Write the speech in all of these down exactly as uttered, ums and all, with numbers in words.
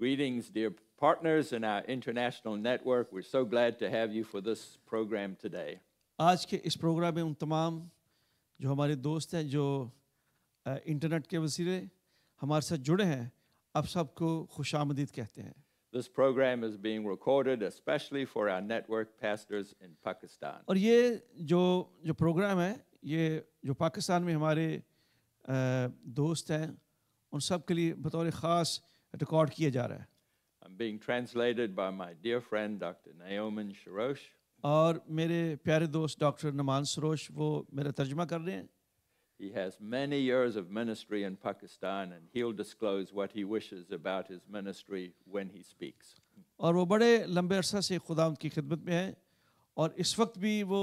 Greetings, dear partners in our international network. We're so glad to have you for this program today. आज के इस programme में उन तमाम जो हमारे दोस्त हैं जो इंटरनेट के वसीले हमारे साथ जुड़े हैं, आप सबको खुशामदीद कहते हैं. This program is being recorded especially for our network pastors in Pakistan. और ये जो जो प्रोग्राम है, ये जो पाकिस्तान में हमारे दोस्त हैं उन सब के लिए बतौर खास रिकॉर्ड किया जा रहा है. I'm being translated by my dear friend Doctor Numan Sarosh. और मेरे प्यारे दोस्त डॉक्टर नुमान सरोश वो मेरा तर्जुमा कर रहे हैं. He has many years of ministry in Pakistan and he'll disclose what he wishes about his ministry when he speaks. और वो बड़े लंबे अरसा से खुदावंद की खिदमत में हैं और इस वक्त भी वो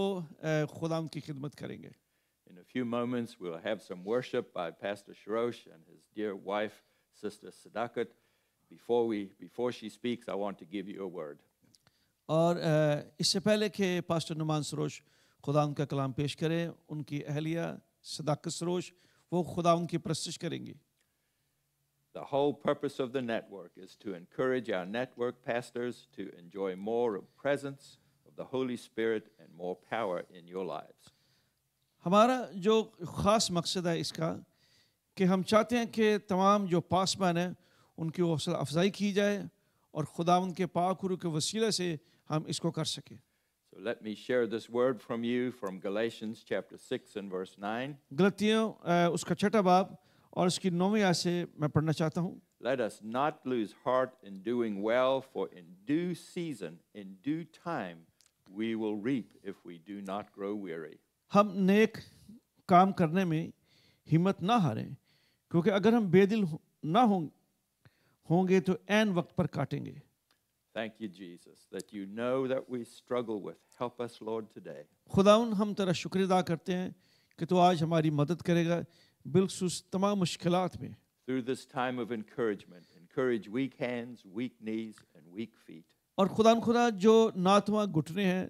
खुदावंद की खिदमत करेंगे. In a few moments we'll have some worship by Pastor Serosh and his dear wife Sister Sadakat. Before we before she speaks, I want to give you a word. और इससे पहले कि पास्टर नुमान सरोश खुदा उनका कलाम पेश करें, उनकी अहलिया सदाकत सरोश वो खुदा उनकी प्रस्तुत करेंगी. The whole purpose of the network is to encourage our network pastors to enjoy more of presence of the Holy Spirit and more power in your lives. हमारा जो खास मकसद है इसका कि हम चाहते हैं कि तमाम जो पासबान हैं उनकी हौसला अफजाई की जाए और खुदा उनके पाक रूह के वसीले से हम इसको कर सके. So let me share this word from you from Galatians chapter six and verse nine. गलतियों उसका छठा बाब और उसकी नौवीं आयत से मैं पढ़ना चाहता हूँ. Let us not lose heart in doing well, for in due season, in due time, we will reap if we do not grow weary. हम नेक काम करने में हिम्मत ना हारें, क्योंकि अगर हम बेदिल ना हों होंगे तो ऐन वक्त पर काटेंगे. Thank you Jesus that you know that we struggle with. Help us Lord today. खुदावन हम तेरा शुक्र अदा करते हैं कि तू आज हमारी मदद करेगा बिलखुसूस तमाम मुश्किलात में. Through this time of encouragement, encourage weak hands, weak knees and weak feet. और खुदावन खुदा जो नाथवा घुटने हैं,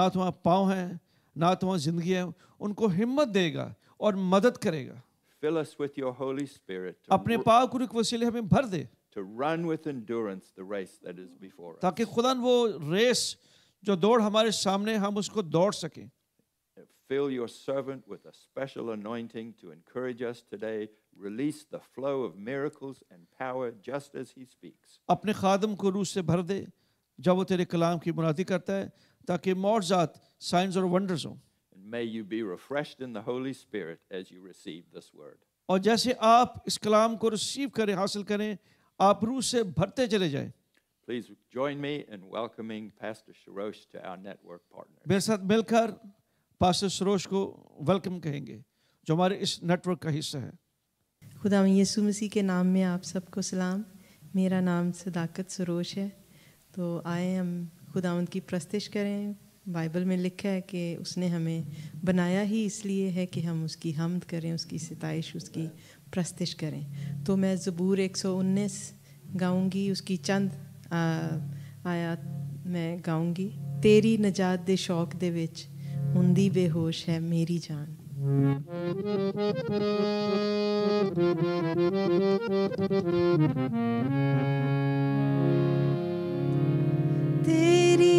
नाथवा पाँव हैं, नाथवा जिंदगी है, उनको हिम्मत देगा और मदद करेगा. Fill us with your Holy Spirit. अपने पाक रूह के वसीले हमें भर दे. To run with endurance the race that is before us. ताकि खुदा वो रेस जो दौड़ हमारे सामने हम उसको दौड़ सकें. Fill your servant with a special anointing to encourage us today. Release the flow of miracles and power just as he speaks. अपने खादम को रूह से भर दे जब वो तेरे कलाम की मुनादी करता है, ताकि मौजज़ात, साइंस और वंडर्स हों. May you be refreshed in the Holy Spirit as you receive this word. और जैसे आप इस कलाम को रिसीव करें, हासिल करें, आप रूह से भरते चले जाएं. Please join me in welcoming Pastor Serosh to our network partner. मेरे साथ मिलकर पास्टर सरोश को वेलकम कहेंगे जो हमारे इस नेटवर्क का हिस्सा है. खुदा यीशु मसीह के नाम में आप सबको सलाम. मेरा नाम सदाकत सरोश है. तो आए हम खुदावंद की प्रस्तुति करें. बाइबल में लिखा है कि उसने हमें बनाया ही इसलिए है कि हम उसकी हमद करें, उसकी सिताइश, उसकी प्रस्तुश करें. तो मैं ज़बूर एक सौ उन्नीस गाऊँगी, उसकी चंद आयत मैं गाऊँगी. तेरी नजात दे शौक दे विच हुंदी बेहोश है मेरी जान. तेरी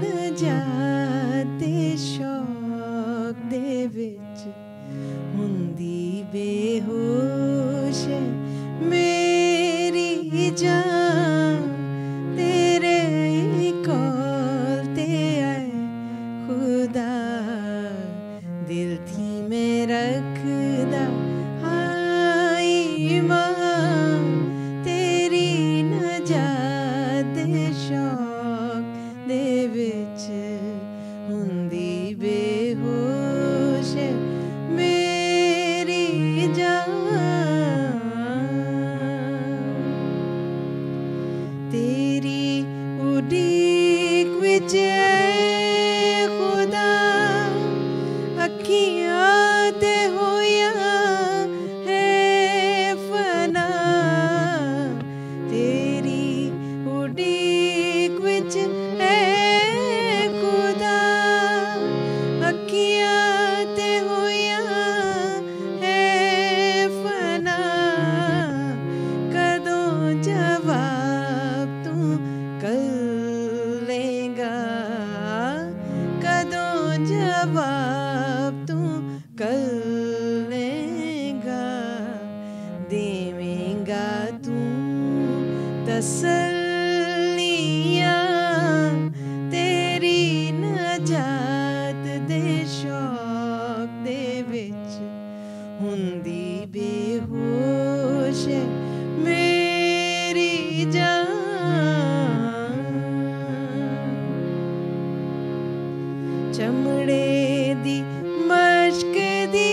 नजात दे शौक दे विच हुंदी बेहोश मेरी जान. तेरे कोल ते आए खुदा दिल थी में रखदा हाय ईमान. तेरी नजात दे शौक दे विच हुंदी बेहोश मेरी जान. तेरी उड़ीक विच खुदा अखियां ते होया है फना. तेरी उड़ीक विच तसल्लियाँ तेरी नजात दे शौक दे विच हुंदी बेहोश मेरी जान चमड़े दी मश्क दी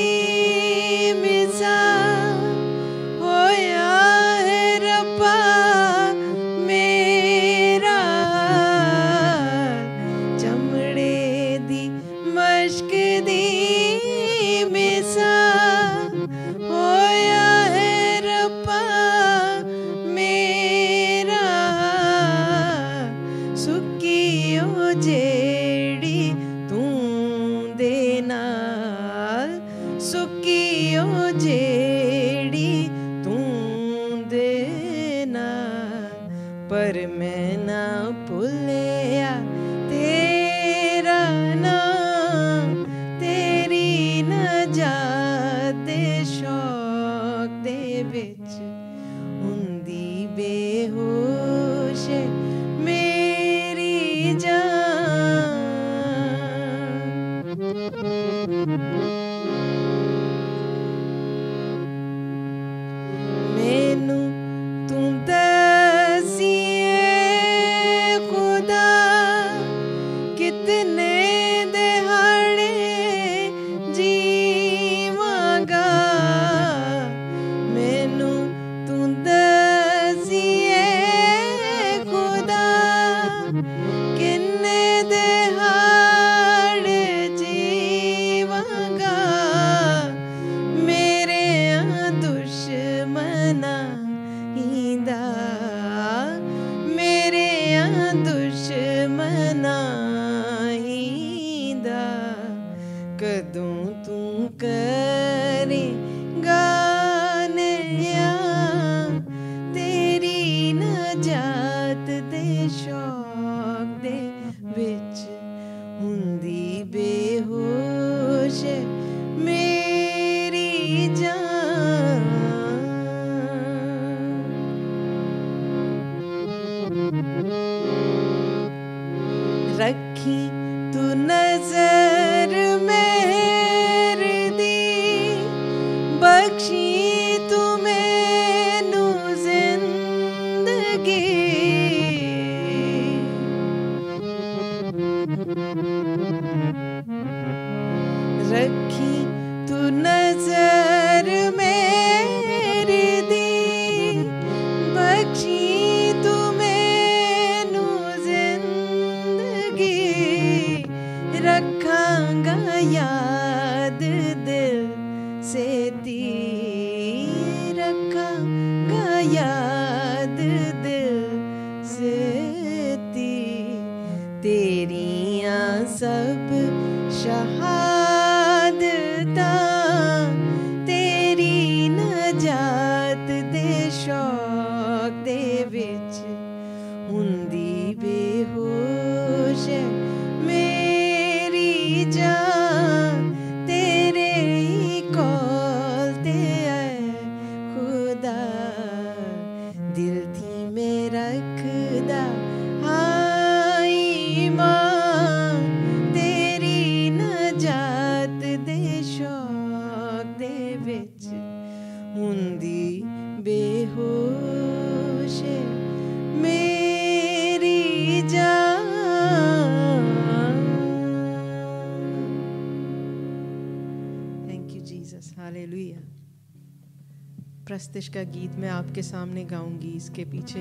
प्रस्तिश का गीत मैं आपके सामने गाऊंगी। इसके पीछे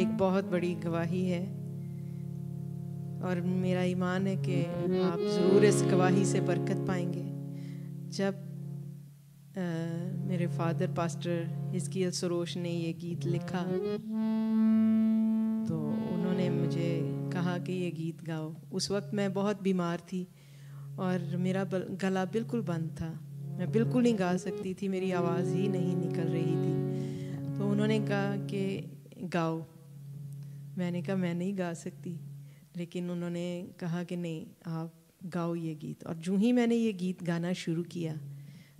एक बहुत बड़ी गवाही है और मेरा ईमान है कि आप ज़रूर इस गवाही से बरकत पाएंगे। जब आ, मेरे फादर पास्टर हिज़किय्याह सरोश ने ये गीत लिखा तो उन्होंने मुझे कहा कि ये गीत गाओ। उस वक्त मैं बहुत बीमार थी और मेरा गला बिल्कुल बंद था, मैं बिल्कुल नहीं गा सकती थी, मेरी आवाज़ ही नहीं निकल रही थी। तो उन्होंने कहा कि गाओ, मैंने कहा मैं नहीं गा सकती, लेकिन उन्होंने कहा कि नहीं आप गाओ ये गीत। और जूँ ही मैंने ये गीत गाना शुरू किया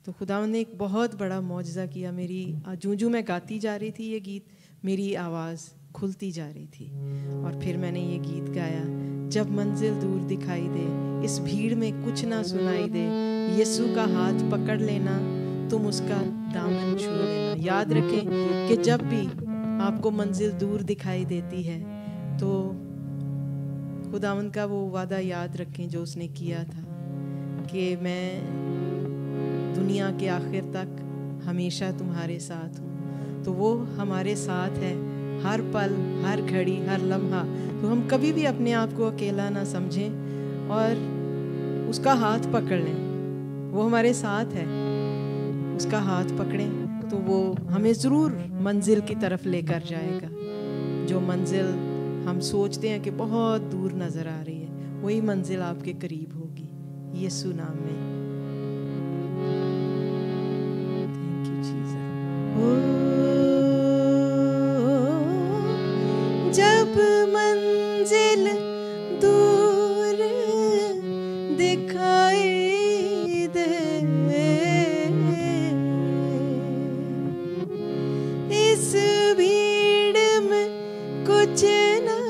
तो खुदावंद ने एक बहुत बड़ा मौजज़ा किया। मेरी जूँ जूँ मैं गाती जा रही थी ये गीत, मेरी आवाज़ खुलती जा रही थी। और फिर मैंने ये गीत गाया, जब मंजिल दूर दिखाई दे, इस भीड़ में कुछ ना सुनाई दे, यीशु का हाथ पकड़ लेना, तुम उसका दामन छू लेना। याद रखें कि जब भी आपको मंजिल दूर दिखाई देती है तो खुदावंद का वो वादा याद रखें जो उसने किया था कि मैं दुनिया के आखिर तक हमेशा तुम्हारे साथ हूँ। तो वो हमारे साथ है हर पल, हर घड़ी, हर लम्हा। तो हम कभी भी अपने आप को अकेला ना समझें और उसका हाथ पकड़ लें। वो हमारे साथ है, उसका हाथ पकड़ें तो वो हमें ज़रूर मंजिल की तरफ लेकर जाएगा। जो मंजिल हम सोचते हैं कि बहुत दूर नज़र आ रही है, वही मंजिल आपके करीब होगी, यीशु नाम में। Thank you Jesus. जब मंजिल दूर दिखाई दे, इस भीड़ में कुछ ना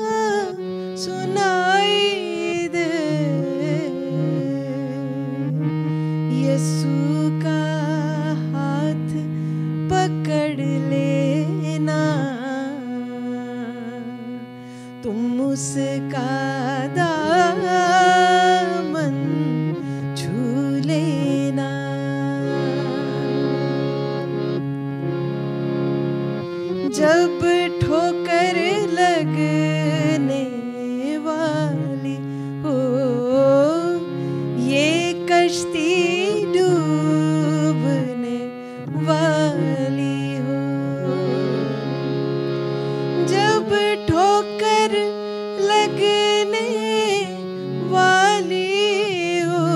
सुनाई दे, यीशु का हाथ पकड़ लेना, तुम उसका दामन छू लेना। जब ठोकर लगने वाली हो, ये कश्ती डूबने वाली हो, जब ठोकर लगने वाली हो,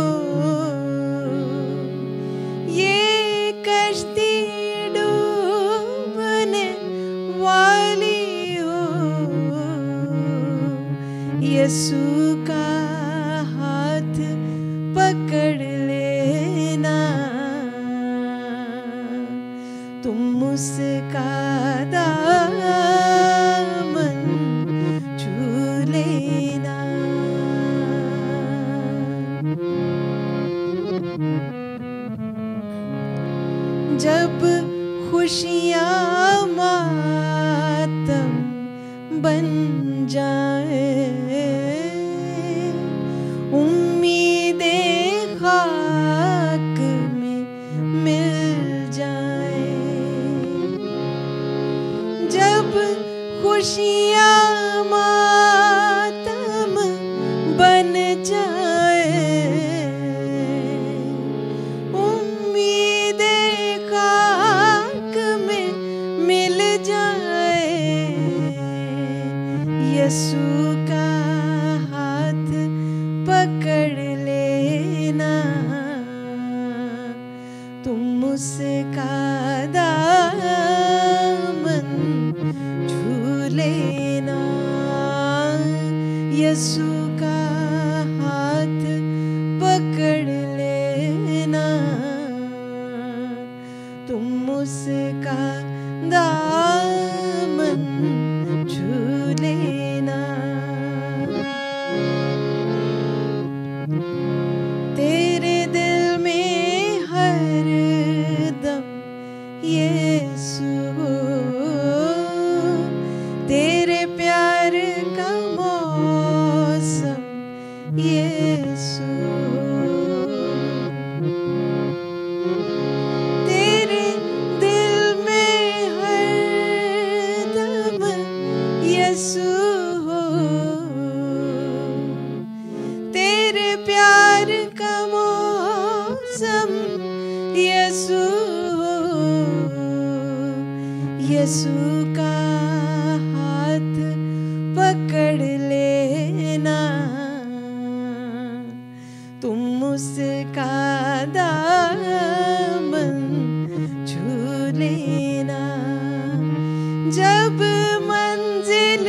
ये कश्ती डूबने वाली हो, यीशु का हाथ पकड़ लेना, तुम उसका दामन लेना। जब खुशियाँ मातम बन जाए, उम्मीदें खाक में मिल जाए, जब खुशियाँ बन जाए, उम्मीदें खाक में मिल जाए, यीशु का हाथ पकड़ लेना, तुम उसका दामन छू लेना, यीशु का पकड़ लेना, तुम उसका दामन छू लेना। तेरे दिल में हर दम यीशु हो, तेरे प्यार का मौसम यीशु, यीशु का हाथ पकड़ लेना, तुम उसका दामन छू लेना। जब मंजिल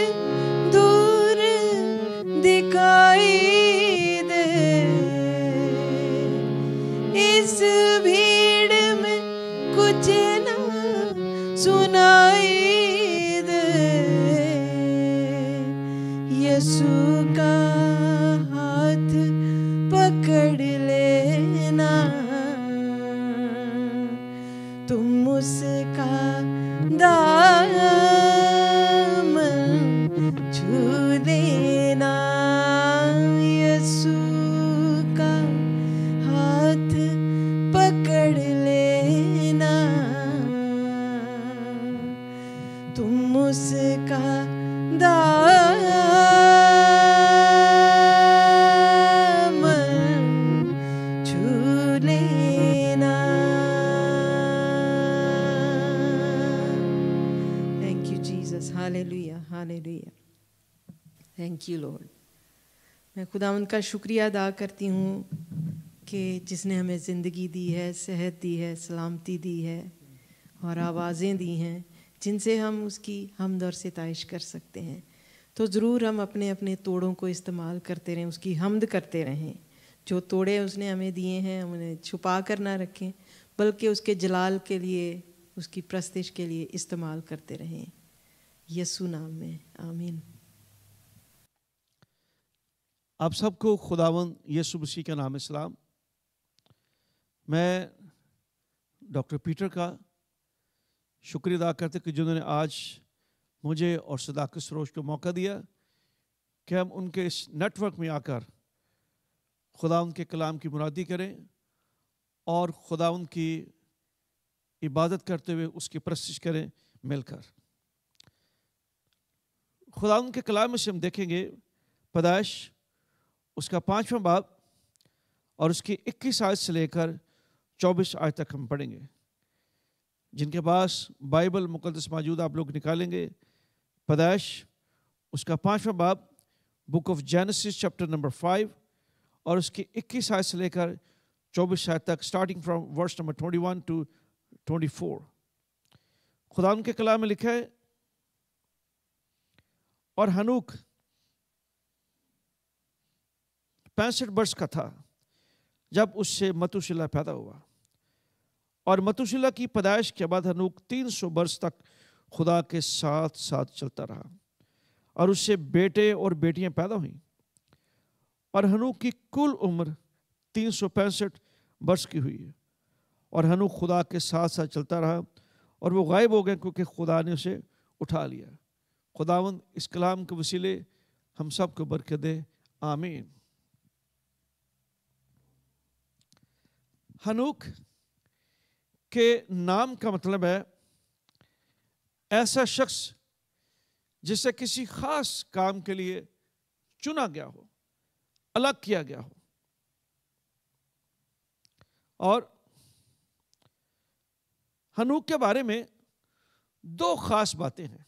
यसु का हाथ पकड़ लेना, तुम उसका दामन छू देना। यसु का हाथ पकड़ लेना, तुम उसका हालेलुया, थैंक यू लॉर्ड। मैं खुदावंद का शुक्रिया अदा करती हूँ कि जिसने हमें ज़िंदगी दी है, सेहत दी है, सलामती दी है और आवाज़ें दी हैं जिनसे हम उसकी हमद और सिताइश कर सकते हैं। तो ज़रूर हम अपने अपने तोड़ों को इस्तेमाल करते रहें, उसकी हमद करते रहें। जो तोड़े उसने हमें दिए हैं हम उन्हें छुपा कर ना रखें, बल्कि उसके जलाल के लिए, उसकी प्रस्तिश के लिए इस्तेमाल करते रहें, यसु नाम में, आमीन। आप सबको खुदावंद यसु मसीह का नाम सलाम। मैं डॉक्टर पीटर का शुक्रिया अदा करते कि जिन्होंने आज मुझे और सदाकत सरोश को मौका दिया कि हम उनके इस नेटवर्क में आकर खुदावंद के कलाम की मुरादी करें और खुदावंद की इबादत करते हुए उसकी प्रस्तुति करें मिलकर। खुदा उनके कलाम में से हम देखेंगे पैदाइश उसका पाँचवां बाब और उसकी इक्कीस आयत से लेकर चौबीस आयत तक हम पढ़ेंगे। जिनके पास बाइबल मुकद्दस मौजूद आप लोग निकालेंगे पैदाइश उसका पाँचवां बाब, book of Genesis chapter number five और उसकी इक्कीस आयत से लेकर चौबीस आयत तक, starting from verse number twenty one to twenty four खुदा उनके कलाम में लिखा है। और हनोक पैंसठ वर्ष का था जब उससे मतूशिला पैदा हुआ, और मतूशिला की पैदाइश के बाद हनोक तीन सौ वर्ष तक खुदा के साथ साथ चलता रहा और उससे बेटे और बेटियां पैदा हुईं। और हनोक की कुल उम्र तीन सौ पैंसठ वर्ष की हुई है, और हनोक खुदा के साथ साथ चलता रहा और वो गायब हो गए क्योंकि खुदा ने उसे उठा लिया। खुदावंद इस कलाम के वसीले हम सब को बरकत दे, आमीन। हनोक के नाम का मतलब है ऐसा शख्स जिसे किसी खास काम के लिए चुना गया हो, अलग किया गया हो। और हनोक के बारे में दो खास बातें हैं,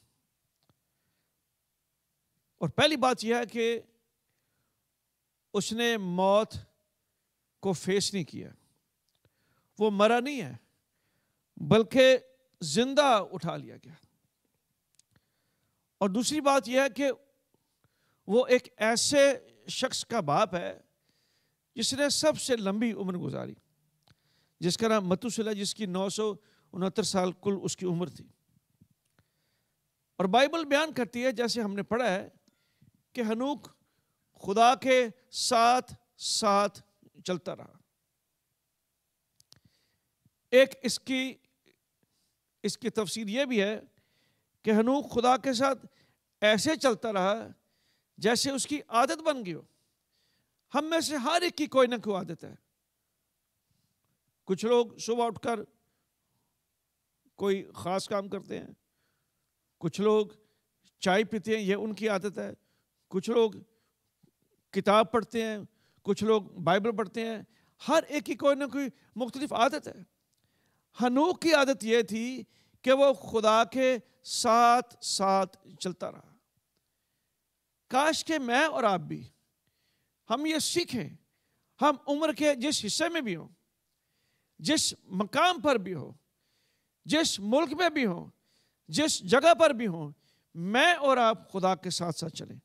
और पहली बात यह है कि उसने मौत को फेस नहीं किया, वो मरा नहीं है बल्कि जिंदा उठा लिया गया। और दूसरी बात यह है कि वो एक ऐसे शख्स का बाप है जिसने सबसे लंबी उम्र गुजारी, जिसका नाम मतूशिला, जिसकी नौ सौ उनहत्तर साल कुल उसकी उम्र थी। और बाइबल बयान करती है, जैसे हमने पढ़ा है, कि हनोक खुदा के साथ साथ चलता रहा। एक इसकी इसकी तफसीर यह भी है कि हनोक खुदा के साथ ऐसे चलता रहा जैसे उसकी आदत बन गई हो। हम में से हर एक की कोई ना कोई आदत है। कुछ लोग सुबह उठकर कोई खास काम करते हैं, कुछ लोग चाय पीते हैं, यह उनकी आदत है, कुछ लोग किताब पढ़ते हैं, कुछ लोग बाइबल पढ़ते हैं। हर एक की कोई ना कोई मुख्तलिफ आदत है। हनोक की आदत यह थी कि वो खुदा के साथ साथ चलता रहा। काश के मैं और आप भी हम ये सीखें, हम उम्र के जिस हिस्से में भी हों, जिस मकाम पर भी हो, जिस मुल्क में भी हों, जिस जगह पर भी हों, मैं और आप खुदा के साथ साथ चलें।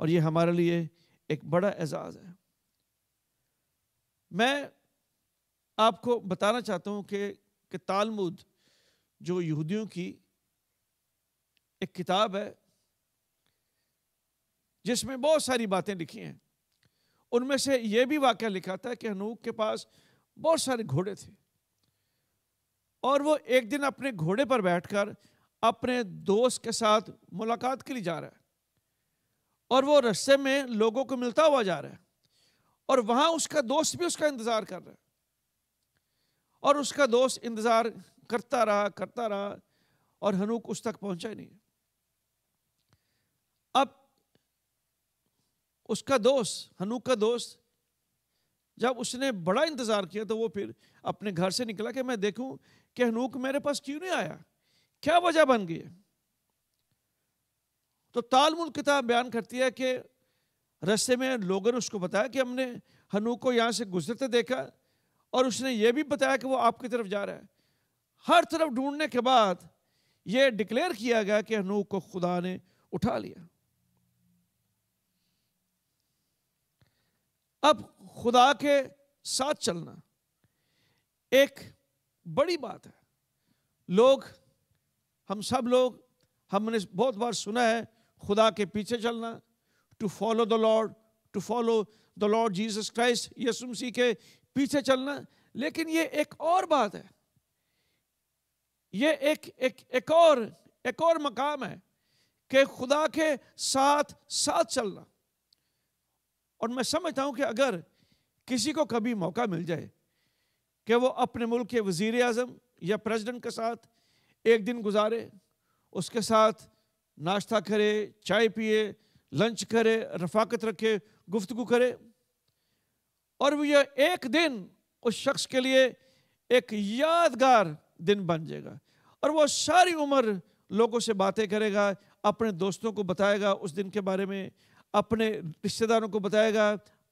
और ये हमारे लिए एक बड़ा एजाज़ है। मैं आपको बताना चाहता हूँ कि, कि तालमुद जो यहूदियों की एक किताब है जिसमें बहुत सारी बातें लिखी हैं। उनमें से यह भी वाकया लिखा था कि हनोक के पास बहुत सारे घोड़े थे और वो एक दिन अपने घोड़े पर बैठकर अपने दोस्त के साथ मुलाकात के लिए जा रहा है और वो रास्ते में लोगों को मिलता हुआ जा रहा है और वहां उसका दोस्त भी उसका इंतजार कर रहा है और उसका दोस्त इंतजार करता रहा करता रहा और हनोक उस तक पहुंचा ही नहीं। अब उसका दोस्त हनोक का दोस्त जब उसने बड़ा इंतजार किया तो वो फिर अपने घर से निकला कि मैं देखूं कि हनोक मेरे पास क्यों नहीं आया, क्या वजह बन गई है। तो तालमुल किताब बयान करती है कि रास्ते में लोगों ने उसको बताया कि हमने हनोक को यहाँ से गुजरते देखा और उसने ये भी बताया कि वो आपकी तरफ जा रहा है। हर तरफ ढूंढने के बाद ये डिक्लेयर किया गया कि हनोक को खुदा ने उठा लिया। अब खुदा के साथ चलना एक बड़ी बात है। लोग हम सब लोग हमने बहुत बार सुना है खुदा के पीछे चलना, to follow the Lord, to follow the Lord Jesus Christ, यीशु मसीह के पीछे चलना। लेकिन ये एक और बात है, ये एक एक एक और एक और मकाम है कि खुदा के साथ साथ चलना। और मैं समझता हूं कि अगर किसी को कभी मौका मिल जाए कि वो अपने मुल्क के वजीर आज़म या प्रेसिडेंट के साथ एक दिन गुजारे, उसके साथ नाश्ता करे, चाय पिए, लंच करे, रफाकत रखे, गुफ्तगू करे, और वो ये एक दिन उस शख्स के लिए एक यादगार दिन बन जाएगा और वो सारी उम्र लोगों से बातें करेगा, अपने दोस्तों को बताएगा उस दिन के बारे में, अपने रिश्तेदारों को बताएगा,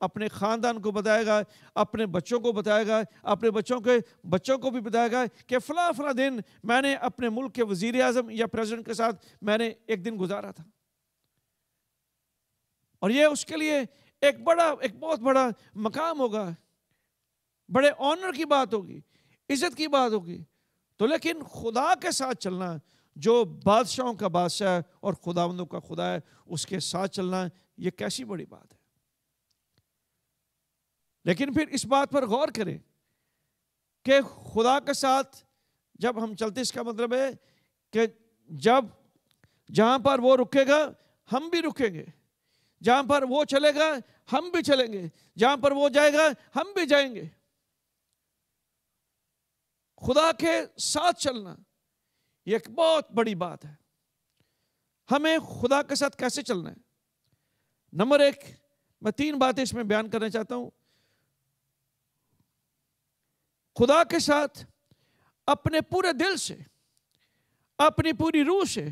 अपने ख़ानदान को बताएगा, अपने बच्चों को बताएगा, अपने बच्चों के बच्चों को भी बताएगा कि फला फला दिन मैंने अपने मुल्क के वज़ीर आज़म या प्रेसिडेंट के साथ मैंने एक दिन गुजारा था। और ये उसके लिए एक बड़ा एक बहुत बड़ा मकाम होगा, बड़े ऑनर की बात होगी, इज़्ज़त की बात होगी। तो लेकिन खुदा के साथ चलना, जो बादशाहों का बादशाह है और खुदावंदों का खुदा है, उसके साथ चलना ये कैसी बड़ी बात है। लेकिन फिर इस बात पर गौर करें कि खुदा के साथ जब हम चलते इसका मतलब है कि जब जहाँ पर वो रुकेगा हम भी रुकेंगे, जहाँ पर वो चलेगा हम भी चलेंगे, जहाँ पर वो जाएगा हम भी जाएंगे। खुदा के साथ चलना ये एक बहुत बड़ी बात है। हमें खुदा के साथ कैसे चलना है? नंबर एक, मैं तीन बातें इसमें बयान करना चाहता हूं। खुदा के साथ अपने पूरे दिल से, अपनी पूरी रूह से,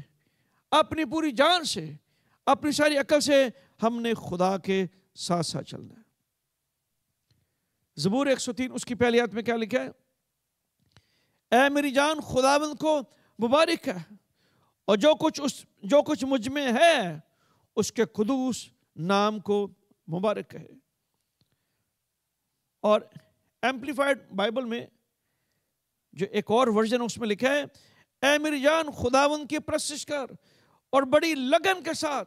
अपनी पूरी जान से, अपनी सारी अकल से हमने खुदा के साथ साथ चलना है। ज़बूर एक सौ तीन उसकी पहली आयत में क्या लिखा है? ऐ मेरी जान खुदावंद को मुबारक है और जो कुछ उस जो कुछ मुझ में है उसके कुदूस नाम को मुबारक है। और एम्पलीफाइड बाइबल में जो एक और वर्जन है उसमें लिखा है, ऐ मेरी जान खुदावन की प्रशंसा कर और बड़ी लगन के साथ,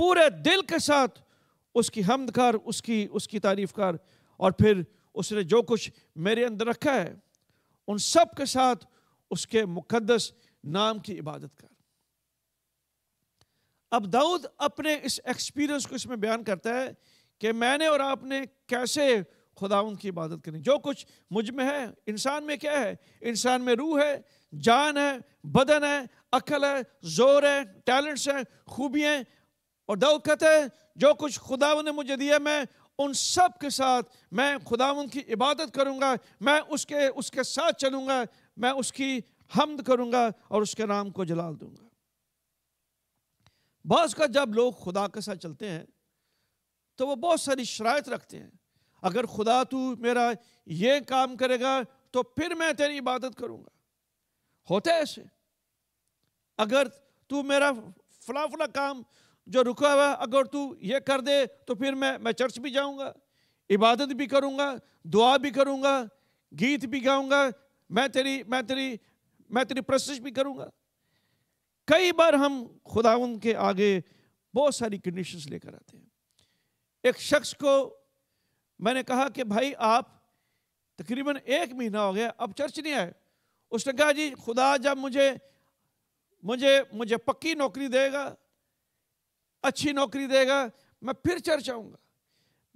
पूरे दिल के साथ उसकी हम्द कर, उसकी उसकी तारीफ कर, और फिर उसने जो कुछ मेरे अंदर रखा है उन सब के साथ उसके मुकद्दस नाम की इबादत कर। अब दाऊद अपने इस एक्सपीरियंस को इसमें बयान करता है कि मैंने और आपने कैसे खुदावंद की इबादत करनी। जो कुछ मुझ में है, इंसान में क्या है? इंसान में रूह है, जान है, बदन है, अकल है, जोर है, टैलेंट्स हैं, खूबियाँ हैं। और दाऊद कहता है जो कुछ खुदावंद ने मुझे दिया मैं उन सब के साथ मैं खुदावंद की इबादत करूँगा, मैं उसके उसके साथ चलूँगा, मैं उसकी हम्द करूंगा और उसके नाम को जलाल दूंगा। बाज़ का जब लोग खुदा के साथ चलते हैं तो वो बहुत सारी शराइत रखते हैं। अगर खुदा तू मेरा ये काम करेगा तो फिर मैं तेरी इबादत करूंगा। होता है ऐसे, अगर तू मेरा फला फला काम जो रुका हुआ अगर तू ये कर दे तो फिर मैं मैं चर्च भी जाऊंगा, इबादत भी करूंगा, दुआ भी करूंगा, गीत भी गाऊंगा, मैं तेरी मैं तेरी मैं तेरी प्रशंसा भी करूंगा। कई बार हम खुदावंद के आगे बहुत सारी कंडीशंस लेकर आते हैं। एक शख्स को मैंने कहा कि भाई आप तकरीबन एक महीना हो गया अब चर्च नहीं आए। उसने कहा जी खुदा जब मुझे मुझे मुझे पक्की नौकरी देगा, अच्छी नौकरी देगा, मैं फिर चर्च आऊँगा।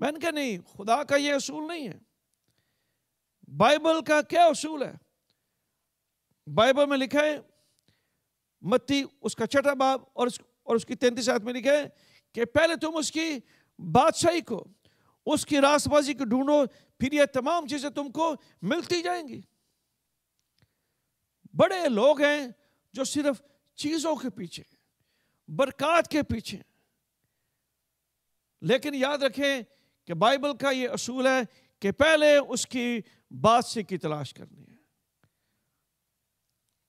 मैंने कहा नहीं, खुदा का ये असूल नहीं है। बाइबल का क्या असूल है? बाइबल में लिखा है मत्ती उसका छठा बाब और उस, और उसकी तैंतीस आयत में लिखा है कि पहले तुम उसकी बादशाही को, उसकी रास्तबाजी को ढूंढो, फिर ये तमाम चीज़ें तुमको मिलती जाएंगी। बड़े लोग हैं जो सिर्फ चीज़ों के पीछे, बरकत के पीछे, लेकिन याद रखें कि बाइबल का ये असूल है कि पहले उसकी बादशाही की तलाश करनी है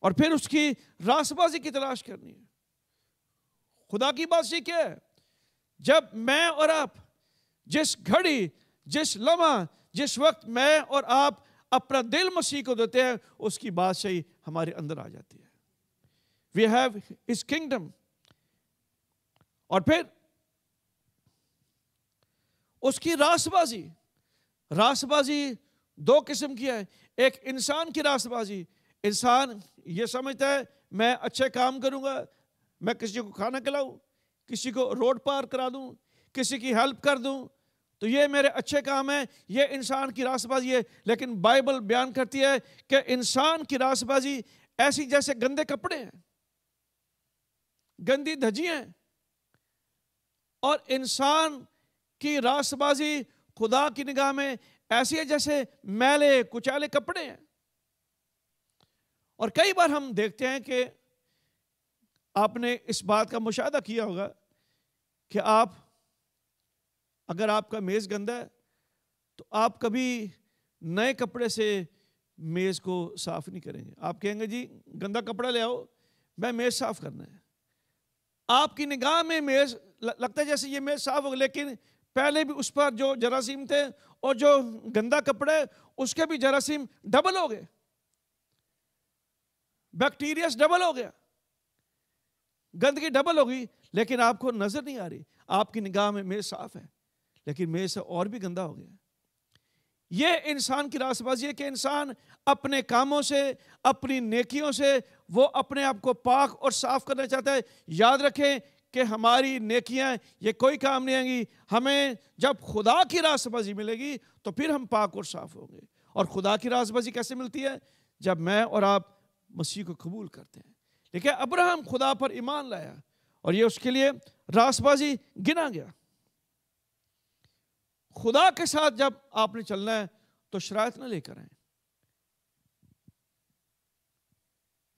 और फिर उसकी रास्तबाजी की तलाश करनी है। खुदा की बादशाही क्या है? जब मैं और आप, जिस घड़ी, जिस लम्हा, जिस वक्त मैं और आप अपना दिल मसीह को देते हैं, उसकी बादशाही हमारे अंदर आ जाती है। We have his kingdom. और फिर उसकी रास्तबाजी, रास्तबाजी दो किस्म की है। एक इंसान की रास्तबाजी, इंसान ये समझता है मैं अच्छे काम करूँगा, मैं किसी को खाना खिलाऊँ, किसी को रोड पार करा दूँ, किसी की हेल्प कर दूँ, तो ये मेरे अच्छे काम है, ये इंसान की रास्तबाजी है। लेकिन बाइबल बयान करती है कि इंसान की रास्तबाजी ऐसी जैसे गंदे कपड़े हैं, गंदी धज्जियाँ हैं। और इंसान की रास्तबाजी खुदा की निगाह में ऐसी है जैसे मैले कुचैले कपड़े हैं। और कई बार हम देखते हैं कि आपने इस बात का मुशाहदा किया होगा कि आप, अगर आपका मेज़ गंदा है तो आप कभी नए कपड़े से मेज़ को साफ़ नहीं करेंगे। आप कहेंगे जी गंदा कपड़ा ले आओ, मैं मेज़ साफ़ करना है। आपकी निगाह में मेज़ लगता है जैसे ये मेज़ साफ़ हो, लेकिन पहले भी उस पर जो जरासीम थे और जो गंदा कपड़ा है उसके भी जरासीम डबल हो गए, बैक्टीरिया डबल हो गया, गंदगी डबल हो गई, लेकिन आपको नज़र नहीं आ रही। आपकी निगाह में मेज़ साफ़ है लेकिन मेरे से और भी गंदा हो गया। यह इंसान की रास्तबाजी है कि इंसान अपने कामों से, अपनी नेकियों से वो अपने आप को पाक और साफ करना चाहता है। याद रखें कि हमारी नेकियां ये कोई काम नहीं आएंगी। हमें जब खुदा की रास्तबाजी मिलेगी तो फिर हम पाक और साफ होंगे। और खुदा की रास्तबाजी कैसे मिलती है? जब मैं और आप मसीह को कबूल करते हैं। देखिए अब्राहम खुदा पर ईमान लाया और ये उसके लिए रास्तबाजी गिना गया। खुदा के साथ जब आपने चलना है तो शरायत ना लेकर आए।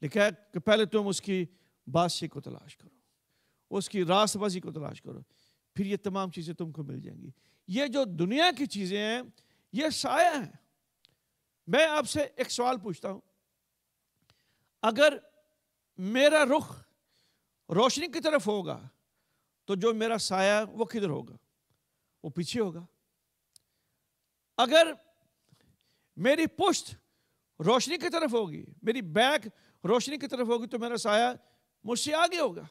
लिखा है कि पहले तुम उसकी बादशाही को तलाश करो, उसकी रास्तबाजी को तलाश करो, फिर ये तमाम चीज़ें तुमको मिल जाएंगी। ये जो दुनिया की चीज़ें हैं ये साया है। मैं आपसे एक सवाल पूछता हूँ, अगर मेरा रुख रोशनी की तरफ होगा तो जो मेरा साया वो किधर होगा? वो पीछे होगा। अगर मेरी पुश्त रोशनी की तरफ होगी, मेरी बैक रोशनी की तरफ होगी, तो मेरा साया मुझसे आगे होगा।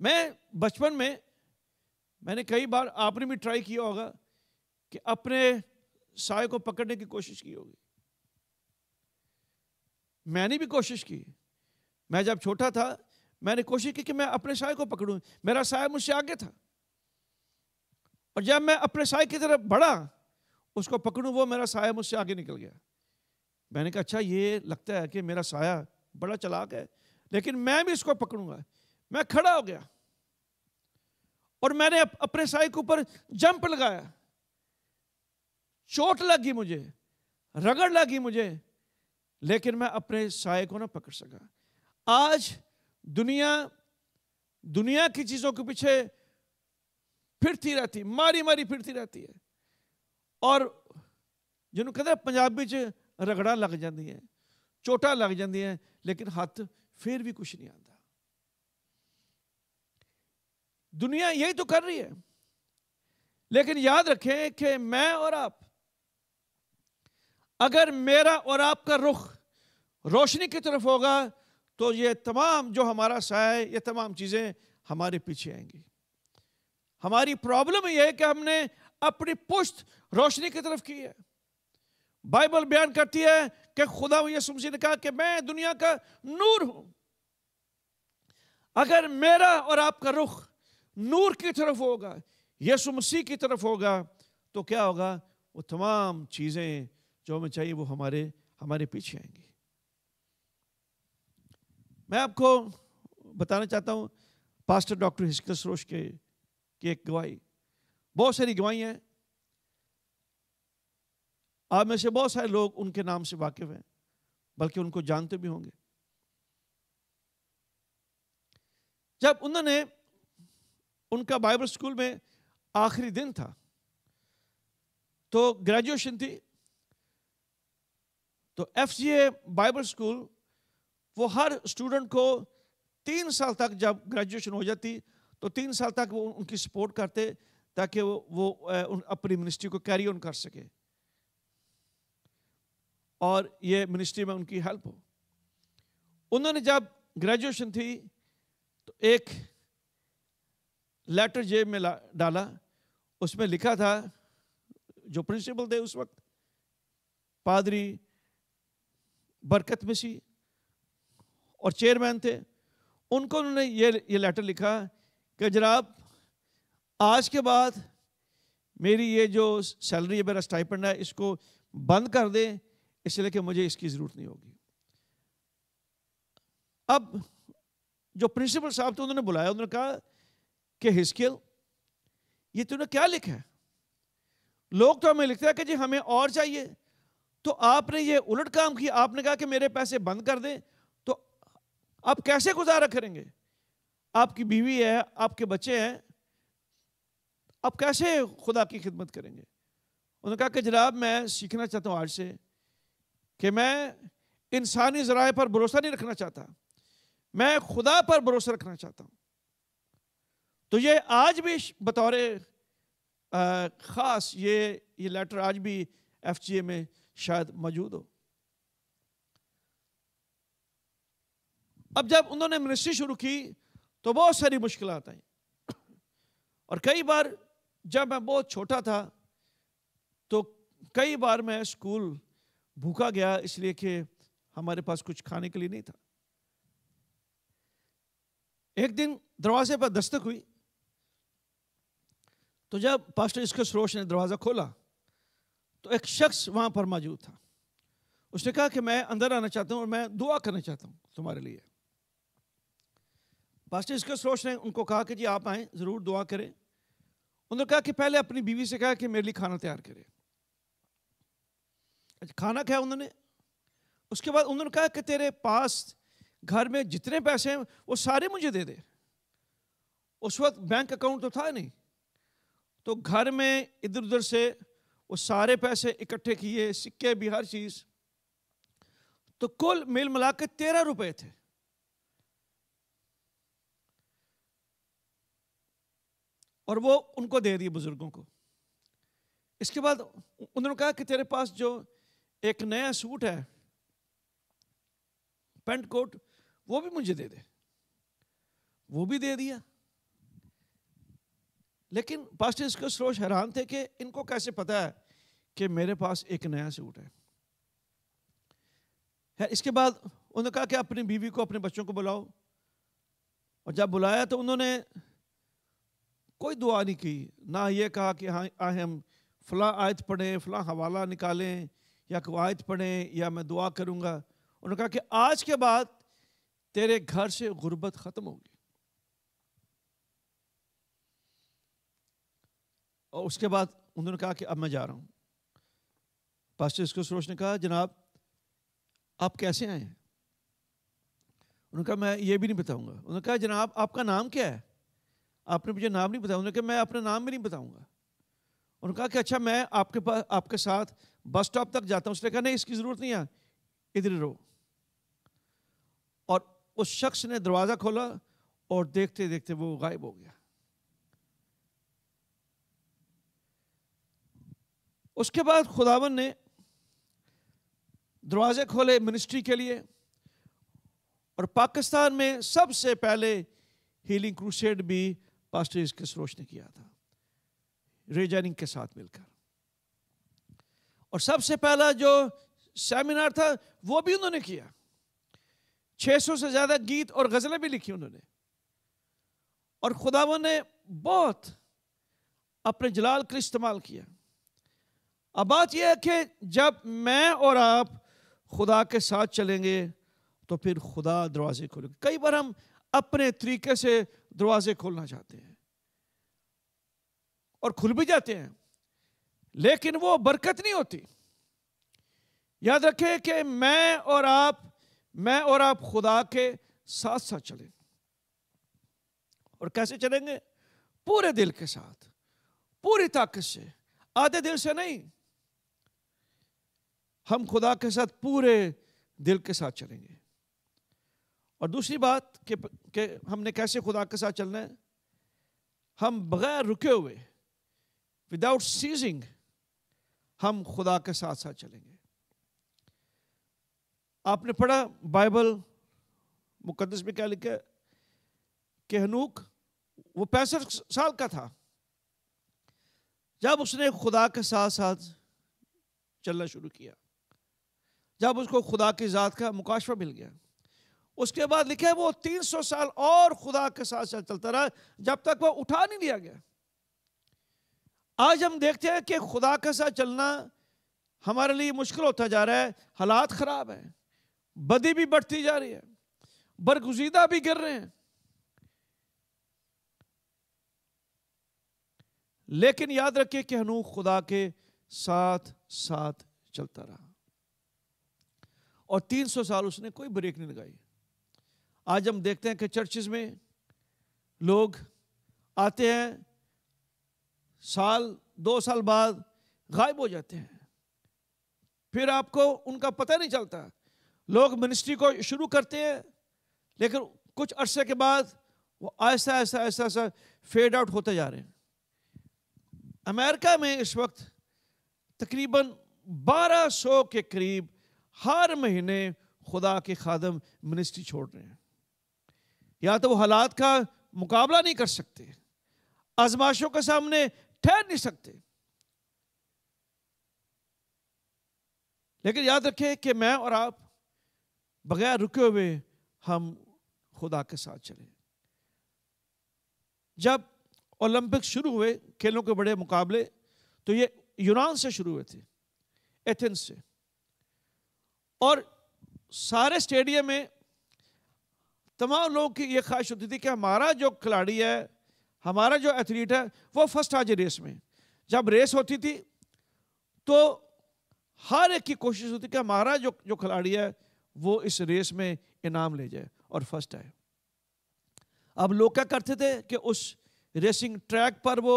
मैं बचपन में, मैंने कई बार, आपने भी ट्राई किया होगा कि अपने साये को पकड़ने की कोशिश की होगी। मैंने भी कोशिश की। मैं जब छोटा था मैंने कोशिश की कि मैं अपने साये को पकड़ूं, मेरा साया मुझसे आगे था। और जब मैं अपने साये की तरफ बढ़ा उसको पकड़ूं, वो मेरा साया मुझसे आगे निकल गया। मैंने कहा अच्छा ये लगता है कि मेरा साया बड़ा चालाक है, लेकिन मैं भी इसको पकड़ूंगा। मैं खड़ा हो गया और मैंने अप, अपने साये के ऊपर जंप लगाया। चोट लगी मुझे, रगड़ लगी मुझे, लेकिन मैं अपने साये को ना पकड़ सका। आज दुनिया दुनिया की चीज़ों के पीछे फिरती रहती, मारी मारी फिरती रहती है। और जिन्होंने कहते हैं पंजाबी च रगड़ा लग जाती है, चोटा लग जाती है, लेकिन हाथ फिर भी कुछ नहीं आता। दुनिया यही तो कर रही है। लेकिन याद रखें कि मैं और आप, अगर मेरा और आपका रुख रोशनी की तरफ होगा तो ये तमाम जो हमारा साया है, ये तमाम चीज़ें हमारे पीछे आएंगी। हमारी प्रॉब्लम ये है कि हमने अपनी पुश्त रोशनी की तरफ की है। बाइबल बयान करती है कि खुदा यीशु मसीह ने कहा कि मैं दुनिया का नूर हूं। अगर मेरा और आपका रुख नूर की तरफ होगा, यीशु मसीह की तरफ होगा, तो क्या होगा? वो तमाम चीज़ें जो हमें चाहिए वो हमारे हमारे पीछे आएंगी। मैं आपको बताना चाहता हूँ पास्टर डॉक्टर हिज़किय्याह सरोश के की एक गवाही, बहुत सारी गवाही हैं, आप में से बहुत सारे लोग उनके नाम से वाकिफ हैं, बल्कि उनको जानते भी होंगे। जब उन्होंने उनका बाइबल स्कूल में आखिरी दिन था, तो ग्रेजुएशन थी, तो F G A Bible school वो हर स्टूडेंट को तीन साल तक, जब ग्रेजुएशन हो जाती तो तीन साल तक वो उनकी सपोर्ट करते ताकि वो वो अपनी मिनिस्ट्री को कैरी ऑन कर सके और ये मिनिस्ट्री में उनकी हेल्प हो। उन्होंने जब ग्रेजुएशन थी तो एक लेटर जेब में डाला, उसमें लिखा था, जो प्रिंसिपल थे उस वक्त पादरी बरकत मिसी और चेयरमैन थे, उनको उन्होंने ये ये लेटर लिखा कि जनाब आज के बाद मेरी ये जो सैलरी है, मेरा स्टाइपेंड है, इसको बंद कर दें, इसलिए कि मुझे इसकी ज़रूरत नहीं होगी। अब जो प्रिंसिपल साहब थे उन्होंने बुलाया, उन्होंने कहा कि हिज़किय्याह ये तूने क्या लिखा है? लोग तो हमें लिखते हैं कि जी हमें और चाहिए, तो आपने ये उलट काम किया, आपने कहा कि मेरे पैसे बंद कर दें, तो आप कैसे गुजारा करेंगे? आपकी बीवी है, आपके बच्चे हैं, आप कैसे खुदा की खिदमत करेंगे? उन्होंने कहा कि जनाब मैं सीखना चाहता हूँ आज से कि मैं इंसानी ज़राए पर भरोसा नहीं रखना चाहता, मैं खुदा पर भरोसा रखना चाहता हूँ। तो ये आज भी बतौर ख़ास ये ये लेटर आज भी एफ जी ए में शायद मौजूद हो। अब जब उन्होंने मिनिस्ट्री शुरू की तो बहुत सारी मुश्किलात आई, और कई बार जब मैं बहुत छोटा था तो कई बार मैं स्कूल भूखा गया, इसलिए कि हमारे पास कुछ खाने के लिए नहीं था। एक दिन दरवाजे पर दस्तक हुई, तो जब पास्टर हिज़किय्याह सरोश ने दरवाज़ा खोला तो एक शख्स वहाँ पर मौजूद था। उसने कहा कि मैं अंदर आना चाहता हूँ और मैं दुआ करना चाहता हूँ तुम्हारे लिए। पास्टर हिज़किय्याह सरोश ने उनको कहा कि जी आप आएँ, ज़रूर दुआ करें। उन्होंने कहा कि पहले अपनी बीवी से कहा कि मेरे लिए खाना तैयार करे। खाना खाया उन्होंने, उसके बाद उन्होंने कहा कि तेरे पास घर में जितने पैसे हैं वो सारे मुझे दे दे। उस वक्त बैंक अकाउंट तो था नहीं, तो घर में इधर उधर से वो सारे पैसे इकट्ठे किए, सिक्के भी, हर चीज़, तो कुल मिल मिला के तेरह रुपये थे। और वो उनको दे दिए, बुजुर्गों को। इसके बाद उन्होंने कहा कि तेरे पास जो एक नया सूट है, पेंट कोट, वो भी मुझे दे दे। वो भी दे दिया। लेकिन पास्टर हिज़किय्याह सरोश हैरान थे कि इनको कैसे पता है कि मेरे पास एक नया सूट है। है इसके बाद उन्होंने कहा कि अपनी बीवी को, अपने बच्चों को बुलाओ, और जब बुलाया तो उन्होंने कोई दुआ नहीं की, ना ये कहा कि हाँ आए हम फला आयत पढ़ें, फला हवाला निकालें, या कोई आयत पढ़ें, या मैं दुआ करूँगा। उन्होंने कहा कि आज के बाद तेरे घर से गुर्बत ख़त्म होगी। और उसके बाद उन्होंने कहा कि अब मैं जा रहा हूँ। पास्टर हिज़किय्याह सरोश ने कहा जनाब आप कैसे आए हैं? उन्होंने कहा मैं ये भी नहीं बताऊँगा। उन्होंने कहा जनाब आपका नाम क्या है? आपने मुझे नाम नहीं बताया। उन्होंने कहा मैं अपना नाम भी नहीं बताऊँगा। उन्होंने कहा कि अच्छा मैं आपके पास आपके साथ बस स्टॉप तक जाता हूँ। उसने कहा नहीं इसकी ज़रूरत नहीं है, इधर ही रहो। और उस शख्स ने दरवाज़ा खोला और देखते देखते वो गायब हो गया। उसके बाद खुदावन ने दरवाजे खोले मिनिस्ट्री के लिए, और पाकिस्तान में सबसे पहले हीलिंग क्रूसेड भी पास्टर हिज़किया सरोश ने किया था रेजानिंग के साथ मिलकर, और सबसे पहला जो सेमिनार था वो भी उन्होंने किया। छह सौ से ज़्यादा गीत और गज़लें भी लिखी उन्होंने, और खुदावन ने बहुत अपने जलाल का इस्तेमाल किया। अब बात यह है कि जब मैं और आप खुदा के साथ चलेंगे तो फिर खुदा दरवाजे खोलेंगे। कई बार हम अपने तरीके से दरवाजे खोलना चाहते हैं और खुल भी जाते हैं, लेकिन वो बरकत नहीं होती। याद रखें कि मैं और आप मैं और आप खुदा के साथ साथ चलें, और कैसे चलेंगे? पूरे दिल के साथ, पूरी ताकत से, आधे दिल से नहीं। हम खुदा के साथ पूरे दिल के साथ चलेंगे। और दूसरी बात कि, कि हमने कैसे खुदा के साथ चलना है, हम बगैर रुके हुए विदाउट सीजिंग हम खुदा के साथ साथ चलेंगे। आपने पढ़ा बाइबल मुकद्दस में क्या लिखा है कि हनोक वो पैंसठ साल का था जब उसने खुदा के साथ साथ चलना शुरू किया, जब उसको खुदा की ज़ात का मुकाशवा मिल गया। उसके बाद लिखा है वो तीन सौ साल और खुदा के साथ साथ चलता रहा जब तक वो उठा नहीं लिया गया। आज हम देखते हैं कि खुदा के साथ चलना हमारे लिए मुश्किल होता जा रहा है। हालात ख़राब हैं, बदी भी बढ़ती जा रही है, बरगुजीदा भी गिर रहे हैं, लेकिन याद रखिए कि हनोक खुदा के साथ साथ चलता रहा और तीन सौ साल उसने कोई ब्रेक नहीं लगाई। आज हम देखते हैं कि चर्चेज में लोग आते हैं, साल दो साल बाद गायब हो जाते हैं, फिर आपको उनका पता नहीं चलता। लोग मिनिस्ट्री को शुरू करते हैं, लेकिन कुछ अरसे के बाद वो ऐसा ऐसा ऐसा ऐसा फेड आउट होते जा रहे हैं। अमेरिका में इस वक्त तकरीबन बारह सौ के करीब हर महीने खुदा के खादम मिनिस्ट्री छोड़ रहे हैं। या तो वो हालात का मुकाबला नहीं कर सकते, आजमाइशों के सामने ठहर नहीं सकते, लेकिन याद रखें कि मैं और आप बगैर रुके हुए हम खुदा के साथ चलें। जब ओलंपिक शुरू हुए, खेलों के बड़े मुकाबले, तो ये यूनान से शुरू हुए थे, एथेंस से, और सारे स्टेडियम में तमाम लोगों की ये ख्वाहिश होती थी कि हमारा जो खिलाड़ी है, हमारा जो एथलीट है, वो फर्स्ट आ जाए रेस में। जब रेस होती थी तो हर एक की कोशिश होती कि हमारा जो जो खिलाड़ी है वो इस रेस में इनाम ले जाए और फर्स्ट आए। अब लोग क्या करते थे कि उस रेसिंग ट्रैक पर वो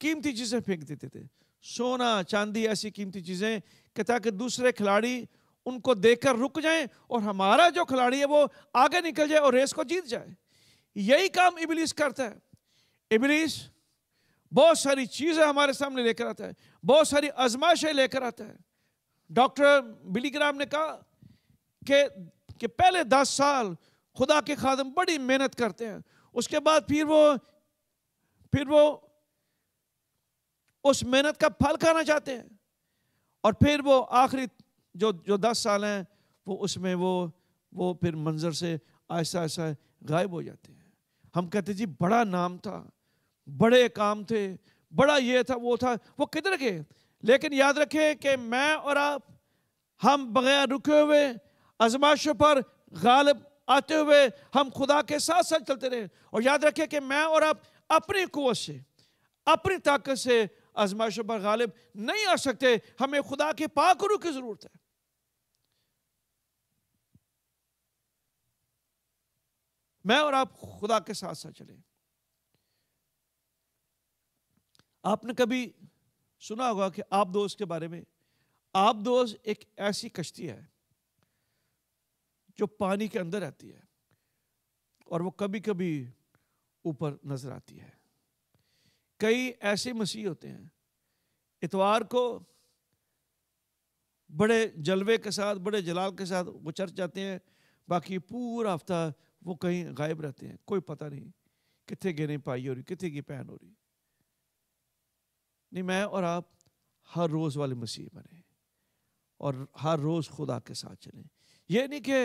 कीमती चीज़ें फेंक देते थे, सोना चांदी ऐसी कीमती चीज़ें, कि ताकि दूसरे खिलाड़ी उनको देखकर रुक जाएं और हमारा जो खिलाड़ी है वो आगे निकल जाए और रेस को जीत जाए। यही काम इबलीस करता है। इबलीस बहुत सारी चीज़ें हमारे सामने लेकर आता है, बहुत सारी आजमाइशें लेकर आता है। डॉक्टर बिली ग्राम ने कहा कि, कि पहले दस साल खुदा के खादम बड़ी मेहनत करते हैं, उसके बाद फिर वो फिर वो उस मेहनत का फल खाना चाहते हैं, और फिर वो आखिरी जो जो दस साल हैं वो उसमें वो वो फिर मंजर से ऐसा ऐसा गायब हो जाते हैं। हम कहते जी बड़ा नाम था, बड़े काम थे, बड़ा ये था वो था, वो किधर गए? लेकिन याद रखें कि मैं और आप हम बगैर रुके हुए आजमाइशों पर गालिब आते हुए हम खुदा के साथ साथ चलते रहे। और याद रखें कि मैं और आप अपनी कुव्वत से, अपनी ताकत से आजमाइशों पर गालिब नहीं आ सकते, हमें खुदा के पाक रूह की जरूरत है। मैं और आप खुदा के साथ साथ चलें। आपने कभी सुना होगा कि आप दोस्त के बारे में, आप दोस्त एक ऐसी कश्ती है जो पानी के अंदर रहती है और वो कभी कभी ऊपर नजर आती है। कई ऐसे मसीह होते हैं इतवार को बड़े जलवे के साथ, बड़े जलाल के साथ वो चर्च जाते हैं, बाकी पूरा हफ्ता वो कहीं गायब रहते हैं, कोई पता नहीं कितने गहने पाई हो रही, कितने की पहन हो रही। नहीं, मैं और आप हर रोज़ वाले मसीह बने और हर रोज़ खुदा के साथ चलें। ये नहीं कि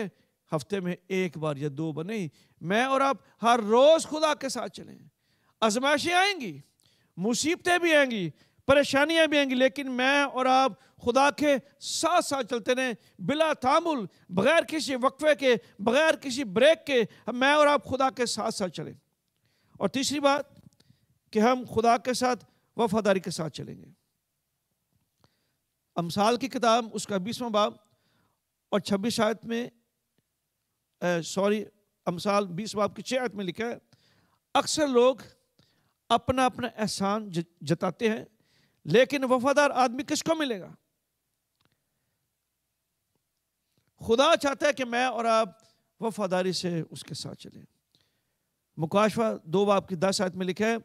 हफ्ते में एक बार या दो बार, नहीं, मैं और आप हर रोज़ खुदा के साथ चलें। आजमाइशें आएंगी, मुसीबतें भी आएंगी, परेशानियां भी आएंगी, लेकिन मैं और आप खुदा के साथ साथ चलते रहें बिला तामुल, बगैर किसी वक्फे के, बगैर किसी ब्रेक के मैं और आप खुदा के साथ साथ चलें। और तीसरी बात कि हम खुदा के साथ वफादारी के साथ चलेंगे। अमसाल की किताब उसका बीसवां बाब और छब्बीस आयत में, सॉरी अमसाल बीस बाब की छः आयत में लिखा है, अक्सर लोग अपना अपना एहसान जताते हैं, लेकिन वफादार आदमी किसको मिलेगा? खुदा चाहता है कि मैं और आप वफादारी से उसके साथ चलें। मुकाशवा दो बाब की दस आयत में लिखा है,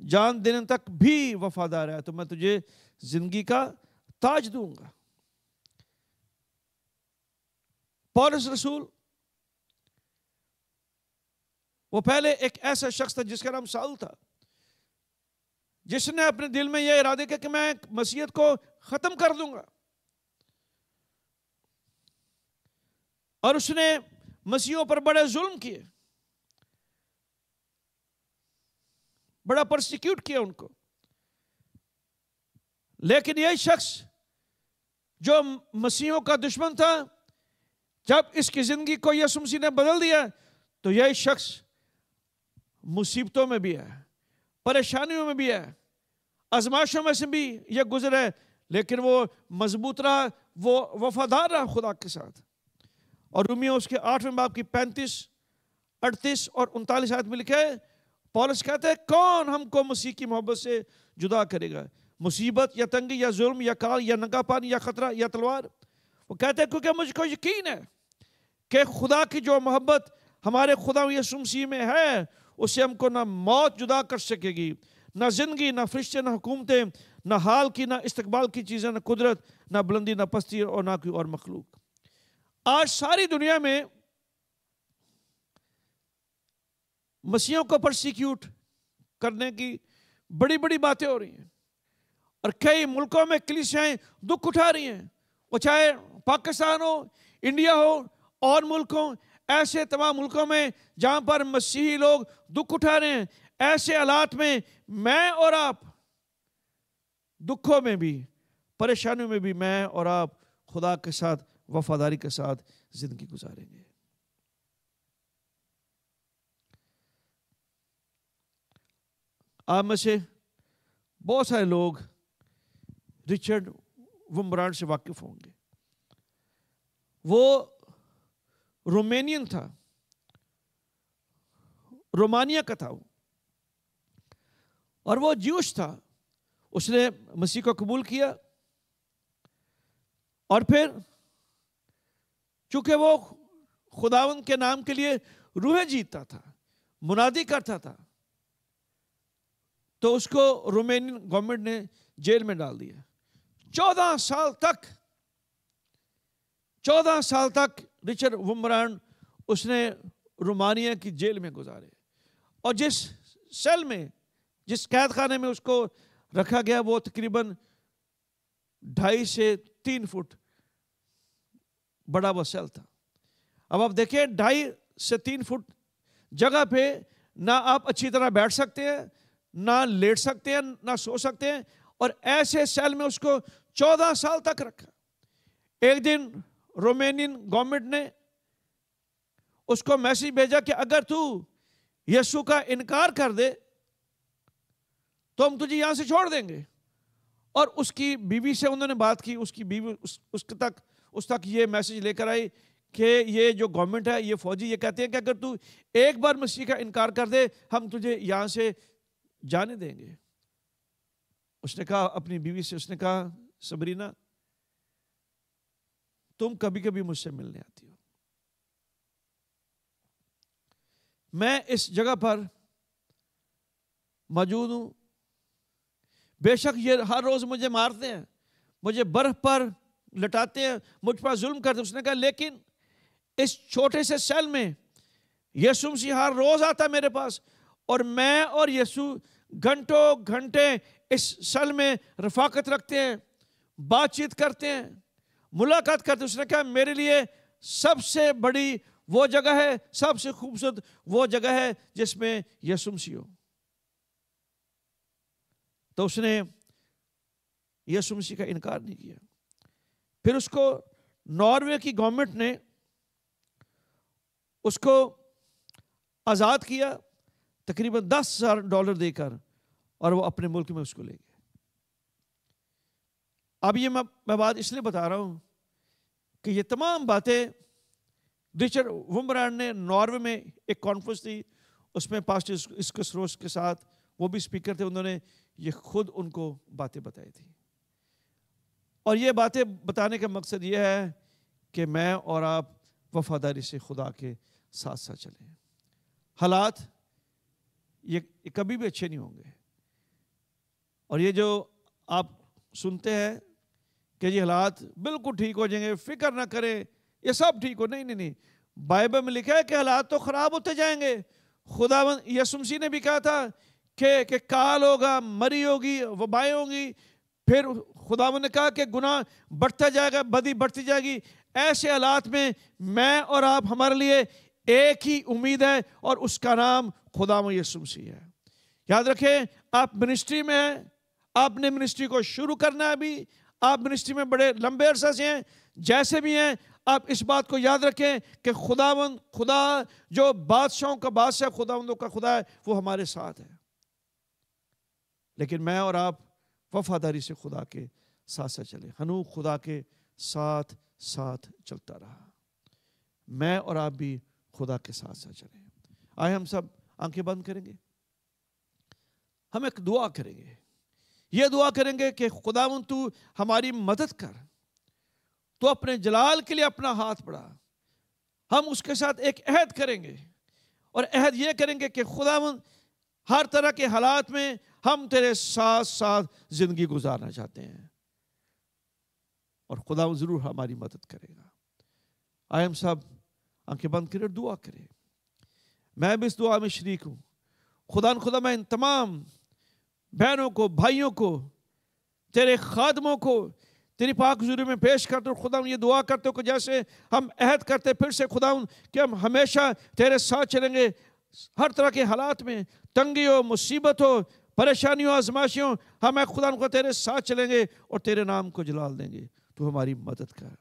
जान देने तक भी वफादार है तो मैं तुझे जिंदगी का ताज दूंगा। पौलुस रसूल वो पहले एक ऐसा शख्स था जिसका नाम साउल था, जिसने अपने दिल में यह इरादा किया कि मैं मसीहत को खत्म कर दूंगा, और उसने मसीहों पर बड़े जुल्म किए, बड़ा परसिक्यूट किया उनको। लेकिन यही शख्स जो मसीहों का दुश्मन था, जब इसकी जिंदगी को यीशु मसीह ने बदल दिया तो यही शख्स मुसीबतों में भी है, परेशानियों में भी है, आजमाइशों में से भी यह गुजर है, लेकिन वो मजबूत रहा, वो वफादार रहा खुदा के साथ। और रोमियों उसके आठवें बाब की पैंतीस, अड़तीस और उनतालीस आयत में लिखा है, पौलुस कहते हैं, कौन हमको मसीह की मोहब्बत से जुदा करेगा? मुसीबत या तंगी या जुल्म या काल या नंगापन या खतरा या तलवार। वो कहते हैं, क्योंकि मुझको यकीन है कि खुदा की जो मोहब्बत हमारे खुदा यीशु मसीह में है, उससे हमको ना मौत जुदा कर सकेगी, ना जिंदगी, ना फरिश्ते, ना हुकूमतें, ना हाल की, ना इस्तकबाल की चीज़ें, ना कुदरत, ना बुलंदी, ना पस्ती और ना कोई और मखलूक। आज सारी दुनिया में मसीहों को परसिक्यूट करने की बड़ी बड़ी बातें हो रही हैं, और कई मुल्कों में कलीसियाएं दुख उठा रही हैं, वो चाहे पाकिस्तान हो, इंडिया हो और मुल्क हो। ऐसे तमाम मुल्कों में जहाँ पर मसीही लोग दुख उठा रहे हैं, ऐसे हालात में मैं और आप दुखों में भी, परेशानियों में भी मैं और आप खुदा के साथ वफादारी के साथ जिंदगी गुजारेंगे। आप में से बहुत सारे लोग रिचर्ड वुम्ब्रांड से वाकिफ होंगे। वो रोमानियन था, रोमानिया का था वो, और वो ज्यूश था। उसने मसीह को कबूल किया, और फिर चूंकि वो खुदावन के नाम के लिए रूहें जीतता था, मुनादी करता था, तो उसको रोमानियन गवर्नमेंट ने जेल में डाल दिया। चौदह साल तक चौदह साल तक रिचर्ड वुम्ब्रांड उसने रोमानिया की जेल में गुजारे, और जिस सेल में, जिस कैद खाने में उसको रखा गया, वो तकरीबन ढाई से तीन फुट बड़ा वो सेल था। अब आप देखें, ढाई से तीन फुट जगह पे ना आप अच्छी तरह बैठ सकते हैं, ना लेट सकते हैं, ना सो सकते हैं, और ऐसे सेल में उसको चौदह साल तक रखा। एक दिन रोमानियन गवर्नमेंट ने उसको मैसेज भेजा कि अगर तू यीशु का इनकार कर दे तो हम तुझे यहां से छोड़ देंगे। और उसकी बीवी से उन्होंने बात की, उसकी बीवी उस, उसके तक उस तक ये मैसेज लेकर आई कि ये जो गवर्नमेंट है, ये फौजी, ये कहते हैं कि अगर तू एक बार मसीह का इनकार कर दे, हम तुझे यहां से जाने देंगे। उसने कहा अपनी बीवी से, उसने कहा, सबरीना, तुम कभी कभी मुझसे मिलने आती हो, मैं इस जगह पर मौजूद हूं, बेशक ये हर रोज मुझे मारते हैं, मुझे बर्फ पर लटाते हैं, मुझ पर जुल्म करते हैं। उसने कहा, लेकिन इस छोटे से सेल में यीशु मसीह हर रोज़ आता है मेरे पास, और मैं और यीशु घंटों घंटे इस सेल में रफाकत रखते हैं, बातचीत करते हैं, मुलाकात करते हैं। उसने कहा मेरे लिए सबसे बड़ी वो जगह है, सबसे खूबसूरत वो जगह है जिसमें यीशु मसीह हो। तो उसने यीशु मसीह का इनकार नहीं किया। फिर उसको नॉर्वे की गवर्नमेंट ने उसको आज़ाद किया तकरीबन दस हज़ार डॉलर देकर, और वो अपने मुल्क में उसको ले गया। अब ये मैं, मैं बात इसलिए बता रहा हूँ कि ये तमाम बातें रिचर्ड वुम्ब्रांड ने नॉर्वे में एक कॉन्फ्रेंस थी, उसमें पास्टर इसके सरोश के साथ वो भी स्पीकर थे, उन्होंने ये खुद उनको बातें बताई थी। और ये बातें बताने का मकसद ये है कि मैं और आप वफादारी से खुदा के साथ साथ चलें। हालात ये कभी भी अच्छे नहीं होंगे, और ये जो आप सुनते हैं कि ये हालात बिल्कुल ठीक हो जाएंगे, फिक्र ना करें, ये सब ठीक हो, नहीं नहीं नहीं, बाइबल में लिखा है कि हालात तो ख़राब होते जाएंगे। खुदावंद यीशु मसीह ने भी कहा था कि, कि काल होगा, मरी होगी, वबाएँ होंगी, फिर खुदावंद ने कहा कि गुनाह बढ़ता जाएगा, बदी बढ़ती जाएगी। ऐसे हालात में मैं और आप, हमारे लिए एक ही उम्मीद है और उसका नाम खुदावंद यीशु मसीह है। याद रखें, आप मिनिस्ट्री में हैं, आपने मिनिस्ट्री को शुरू करना है, अभी आप मिनिस्ट्री में बड़े लंबे अरसे से हैं, जैसे भी हैं आप इस बात को याद रखें कि खुदावंद खुदा जो बादशाहों का बादशाह, खुदावंदों का खुदा है, वो हमारे साथ है। लेकिन मैं और आप वफादारी से खुदा के साथ साथ चले। हनोक खुदा के साथ साथ चलता रहा, मैं और आप भी खुदा के साथ साथ चलें। आए हम सब आंखें बंद करेंगे, हम एक दुआ करेंगे, ये दुआ करेंगे कि खुदावंद तू हमारी मदद कर, तू अपने जलाल के लिए अपना हाथ बढ़ा। हम उसके साथ एक अहद करेंगे, और अहद ये करेंगे कि खुदावंद हर तरह के हालात में हम तेरे साथ साथ जिंदगी गुजारना चाहते हैं, और खुदा ज़रूर हमारी मदद करेगा। आए हम सब आंखें बंद करें और दुआ करें। मैं भी इस दुआ में शरीक हूँ। खुदा न खुदा मैं इन तमाम बहनों को, भाइयों को, तेरे खादमों को तेरी पाक हुजूरी में पेश करते, और खुदा ये दुआ करते हो जैसे हम अहद करते फिर से खुदा कि हम हमेशा तेरे साथ चलेंगे, हर तरह के हालात में, तंगी हो, मुसीबत हो, परेशानियों, आजमाइशों, हम खुदा को तेरे साथ चलेंगे और तेरे नाम को जलाल देंगे। तू हमारी मदद कर,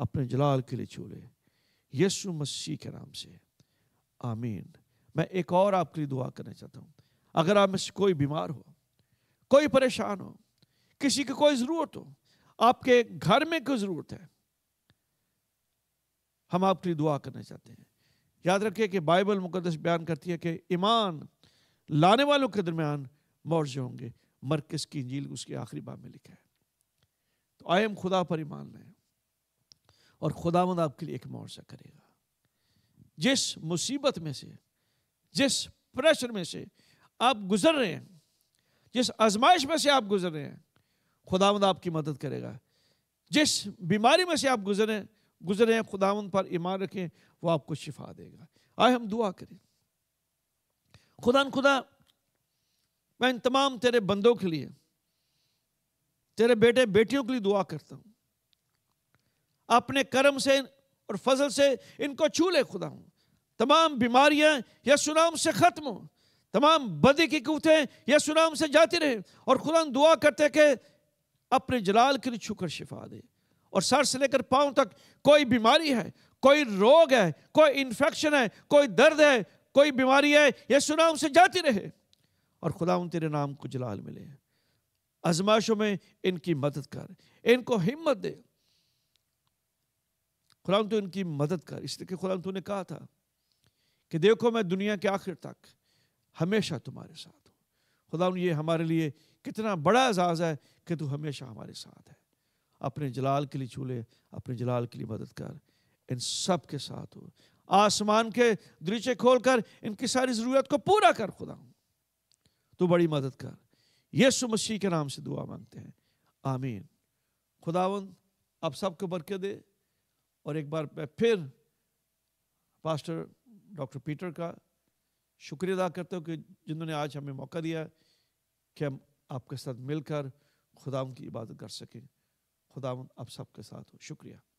अपने जलाल के लिए छोड़े, यीशु मसीह के नाम से, आमीन। मैं एक और आपके लिए दुआ करना चाहता हूँ। अगर आप में से कोई बीमार हो, कोई परेशान हो, किसी की कोई ज़रूरत हो, आपके घर में कोई ज़रूरत है, हम आपके लिए दुआ करना चाहते हैं। याद रखिए कि बाइबल मुकद्दस बयान करती है कि ईमान लाने वालों के दरमियान मौजूद होंगे। मरकज़ की इंजील उसके आखिरी बाब में लिखा है। तो आए हम खुदा पर ईमान लाएं, और खुदावंद आपके लिए एक मुआवजा करेगा। जिस मुसीबत में से, जिस प्रेशर में से आप गुजर रहे हैं, जिस आजमाइश में से आप गुजर रहे हैं, खुदावंद आपकी मदद करेगा। जिस बीमारी में से आप गुजरें गुजरे हैं खुदावंद पर ईमान रखें, वो आपको शिफा देगा। आए हम दुआ करें। खुदा न खुदा मैं इन तमाम तेरे बंदों के लिए, तेरे बेटे बेटियों के लिए दुआ करता हूँ। अपने कर्म से और फजल से इनको छू ले खुदा हूँ। तमाम बीमारियाँ यीशु नाम से ख़त्म हों, तमाम बदी की कुतें यीशु नाम से जाती रहें, और खुदा दुआ करते कि अपने जलाल के लिए छू कर शिफा दे। और सर से लेकर पाँव तक कोई बीमारी है, कोई रोग है, कोई इन्फेक्शन है, कोई दर्द है, कोई बीमारी है, यीशु नाम से जाती रहे, और खुदा उन तेरे नाम को जलाल मिले। आजमाइशों में इनकी मदद कर, इनको हिम्मत दे खुदा, तू इनकी मदद कर। इसलिए कि खुदा तूने कहा था कि देखो मैं दुनिया के आखिर तक हमेशा तुम्हारे साथ हूँ। खुदा ये हमारे लिए कितना बड़ा एजाज़ है कि तू हमेशा हमारे साथ है। अपने जलाल के लिए छूले, अपने जलाल के लिए मदद कर, इन सब के साथ हो। आसमान के दरीचे खोलकर इनकी सारी ज़रूरत को पूरा कर खुदा, तू बड़ी मदद कर। यीशु मसीह के नाम से दुआ मांगते हैं, आमीन। खुदावंद आप सबको बरकत दे, और एक बार मैं फिर पास्टर डॉक्टर पीटर का शुक्रिया अदा करता हूँ कि जिन्होंने आज हमें मौका दिया कि हम आपके साथ मिलकर खुदावंद की इबादत कर सकें। खुदावंद आप सबके साथ हो। शुक्रिया।